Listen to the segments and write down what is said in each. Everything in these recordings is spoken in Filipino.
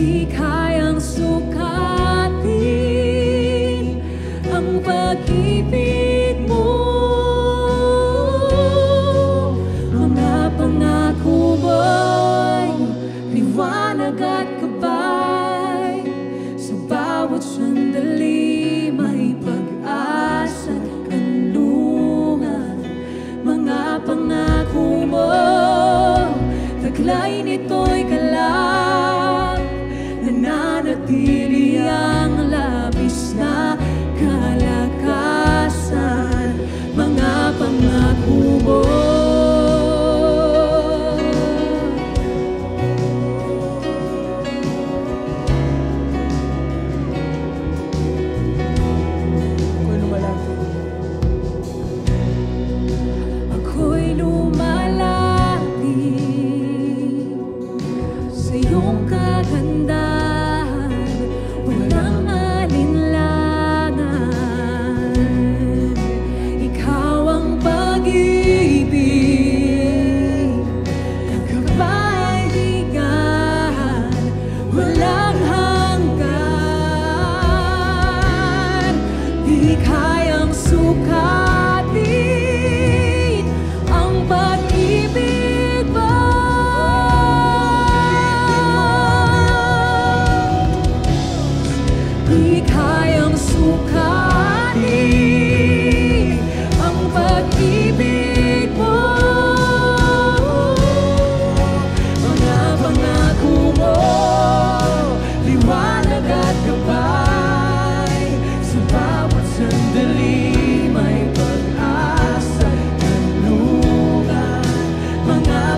Hindi kayang sukatin ang pag-ibig mo. Mga pangako mo'y liwanag at gabay, sa bawat sandali may pag-asa at kanlungan. Mga pangako mo, taglay nito'y kalay, nananatili ang labis na kalakasan. Mga pangako mo, ako'y lumalapit sa iyong kagandahan. Mga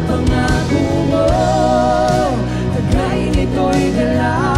pangako mo, tagay nito'y dala.